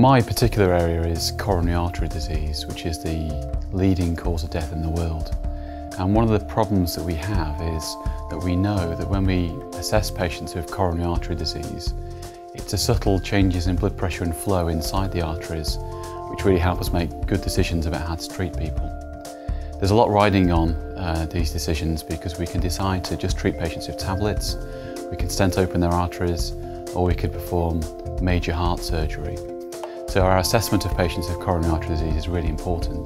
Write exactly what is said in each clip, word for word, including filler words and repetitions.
my particular area is coronary artery disease, which is the leading cause of death in the world. And one of the problems that we have is that we know that when we assess patients who have coronary artery disease, it's the subtle changes in blood pressure and flow inside the arteries which really help us make good decisions about how to treat people. There's a lot riding on uh, these decisions, because we can decide to just treat patients with tablets, we can stent open their arteries, or we could perform major heart surgery. So our assessment of patients with coronary artery disease is really important.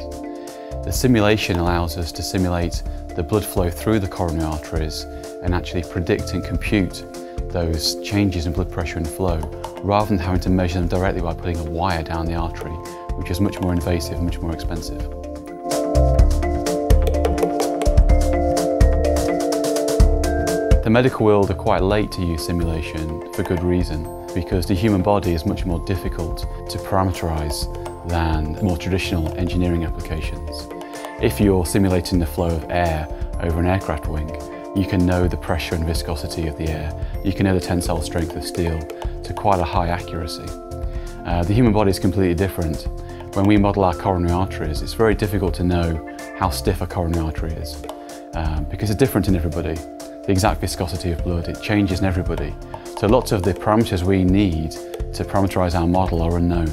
The simulation allows us to simulate the blood flow through the coronary arteries and actually predict and compute those changes in blood pressure and flow, rather than having to measure them directly by putting a wire down the artery, which is much more invasive and much more expensive. The medical world are quite late to use simulation for good reason, because the human body is much more difficult to parameterize than more traditional engineering applications. If you're simulating the flow of air over an aircraft wing, you can know the pressure and viscosity of the air, you can know the tensile strength of steel to quite a high accuracy. Uh, the human body is completely different. When we model our coronary arteries, it's very difficult to know how stiff a coronary artery is, um, because it's different in everybody. The exact viscosity of blood, it changes in everybody. So lots of the parameters we need to parameterize our model are unknown.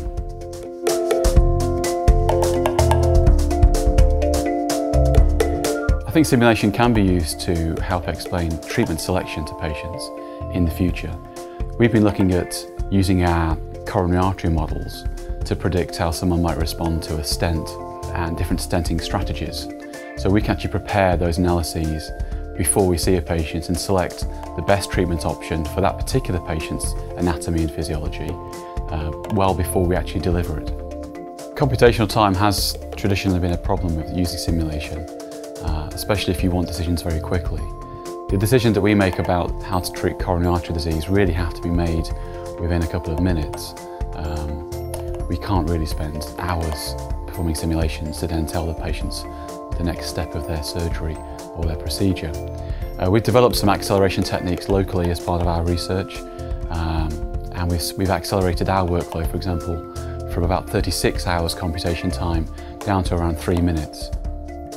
I think simulation can be used to help explain treatment selection to patients in the future. We've been looking at using our coronary artery models to predict how someone might respond to a stent and different stenting strategies. So we can actually prepare those analyses before we see a patient and select the best treatment option for that particular patient's anatomy and physiology uh, well before we actually deliver it. Computational time has traditionally been a problem with using simulation. Uh, especially if you want decisions very quickly. The decisions that we make about how to treat coronary artery disease really have to be made within a couple of minutes. Um, we can't really spend hours performing simulations to then tell the patients the next step of their surgery or their procedure. Uh, we've developed some acceleration techniques locally as part of our research, um, and we've, we've accelerated our workflow, for example, from about thirty-six hours computation time down to around three minutes.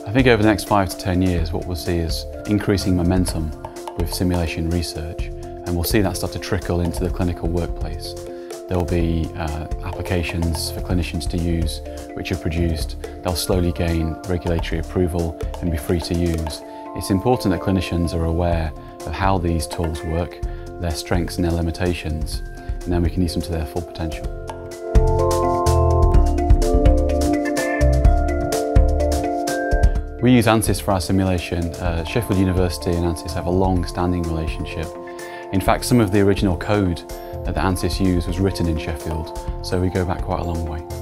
I think over the next five to ten years, what we'll see is increasing momentum with simulation research, and we'll see that start to trickle into the clinical workplace. There'll be uh, applications for clinicians to use which are produced. They'll slowly gain regulatory approval and be free to use. It's important that clinicians are aware of how these tools work, their strengths and their limitations, and then we can use them to their full potential. We use ANSYS for our simulation. Uh, Sheffield University and ANSYS have a long-standing relationship. In fact, some of the original code that ANSYS used was written in Sheffield, so we go back quite a long way.